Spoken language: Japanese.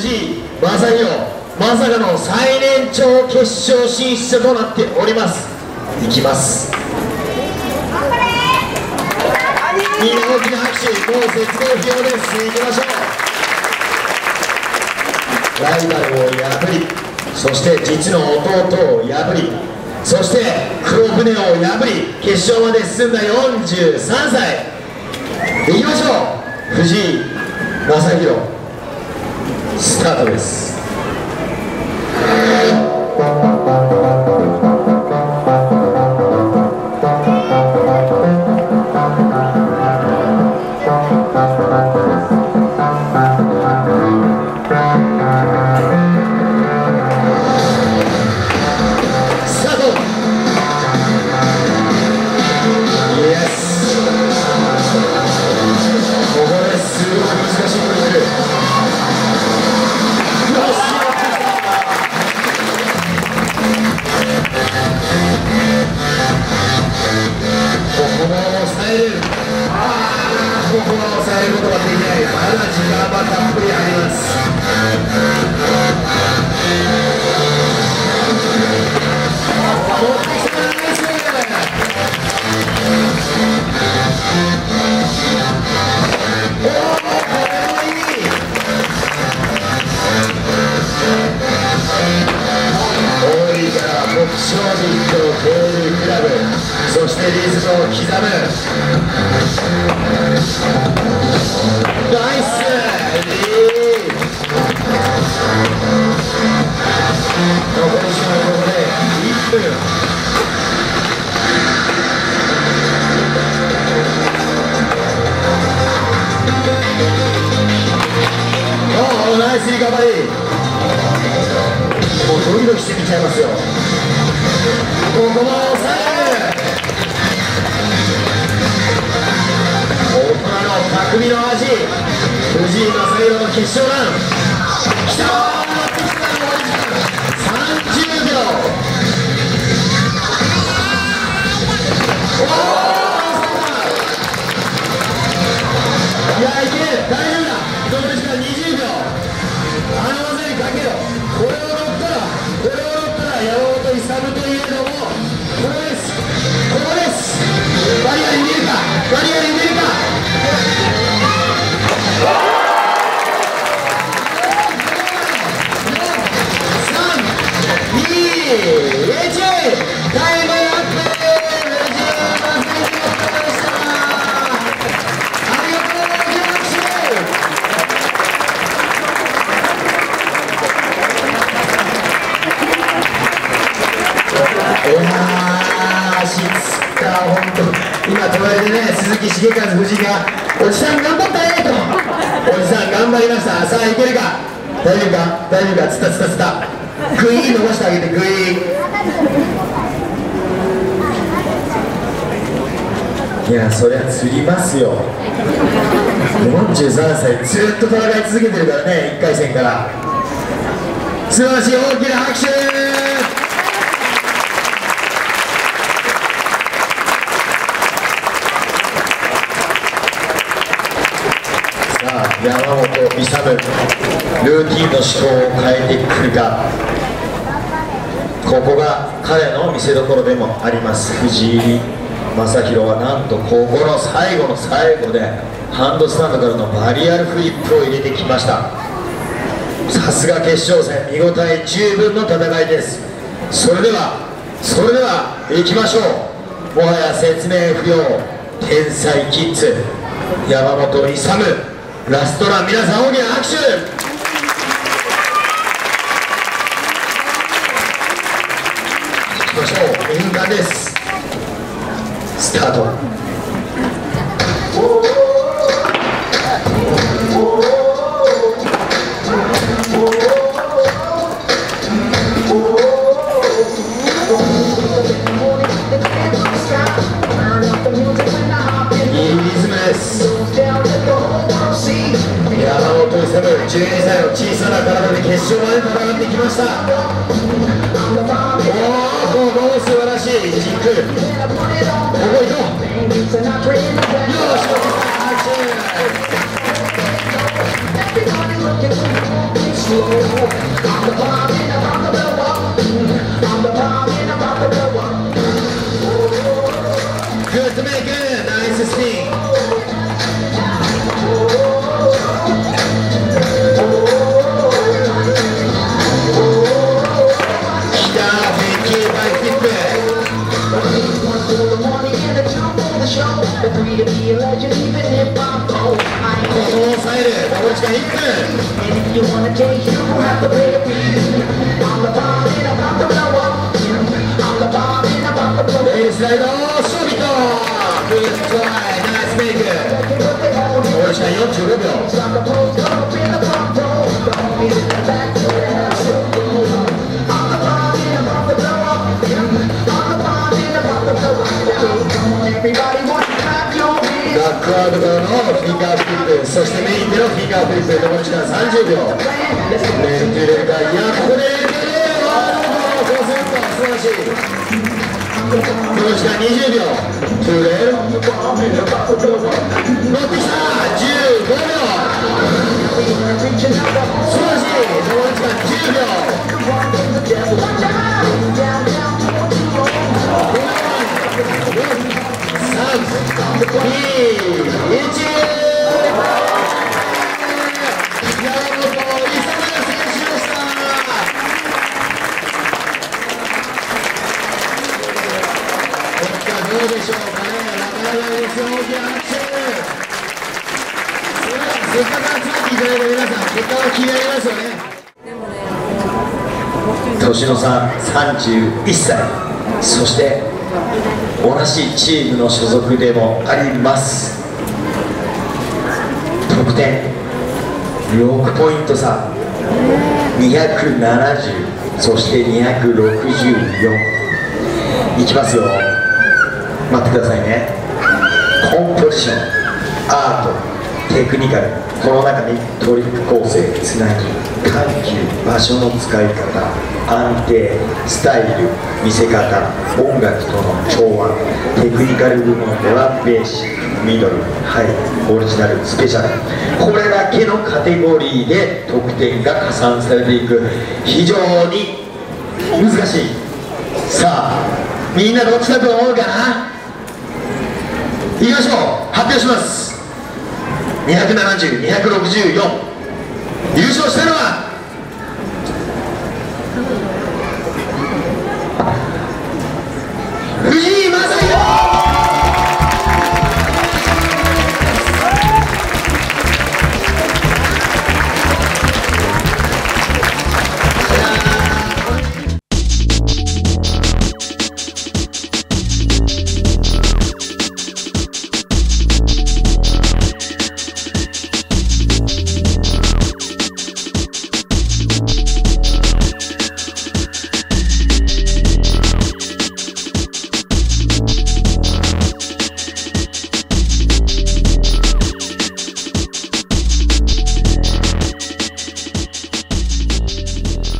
藤井正宏、まさかの最年長決勝進出となっております。いきます。みんな大きな拍手、もう絶好評です。いきましょう。ライバルを破り、そして実の弟を破り、そして黒船を破り決勝まで進んだ43歳。いきましょう。藤井正宏スタートです。そしてリズムを刻む。ナイス。残り時間はここで1分。おー、ナイスリカバリー。もうドキドキしてきちゃいますよ。ここも匠の味、藤井正宏の決勝ラン。きたー、30秒。おー、いや、いける、大丈夫だ。残り時間20秒。あの技にかけろ。これを乗ったら、山本勇といえども、これです、これです。バリアに見えるか、バリアに見えるか。今隣でね、鈴木茂和夫人が「おじさん頑張ったね」と「おじさん頑張りました。さあいけるか、大丈夫か、大丈夫か、つったつったつった、グイー伸ばしてあげて、グイー。いや、そりゃ釣りますよ。43歳、ずっと戦い続けてるからね、1回戦から。素晴らしい、大きな拍手。山本勇、ルーティンの思考を変えてくるか、ここが彼の見せどころでもあります。藤井正宏はなんとここの最後の最後でハンドスタンドからのバリアルフリップを入れてきました。さすが決勝戦、見応え十分の戦いです。それでは行きましょう。もはや説明不要、天才キッズ山本勇、ラストラン、皆さん大きな拍手。いきましょう。2分間です。スタート。いいリズムです。山本勇、12歳の小さな体で決勝まで戦ってきました。おお、ここ素晴らしい軸、ここいこう。よし、拍手。Good, Jamaica. Nice to see. Free to be a legend, even if I'm cold. I ain't gonna fight it. And if you wanna change, you have to pay a fee. I'm the bomb and I'm about to blow up. I'm the bomb and I'm about to blow up. It's like oh, subito. Good try, nice maker. We're just gonna do it. Stop the post, go up in the front row. Don't be in the back row. I'm the bomb and I'm about to blow up. I'm the bomb and I'm about to blow up. Come on, everybody. Crowd of an all finger flipper, そしてメインでのフィンガーフリップ、この時間30秒。レンジレがやっとレンジレー、素晴らしい。この時間20秒。トゥレー、乗ってきた、15秒。素晴らしい、この時間10秒。3、2、1。年の差31歳、そして同じチームの所属でもあります。得点6ポイント差、270、そして264。いきますよ、待ってくださいね。コンポジション、アート、テクニカル、この中にトリック構成、つなぎ、緩急、場所の使い方、安定、スタイル、見せ方、音楽との調和。テクニカル部門ではベーシック、ミドル、ハイ、オリジナル、スペシャル、これだけのカテゴリーで得点が加算されていく、非常に難しい。さあみんなどっちだと思うかな。いきましょう、発表します。270、264、優勝したのは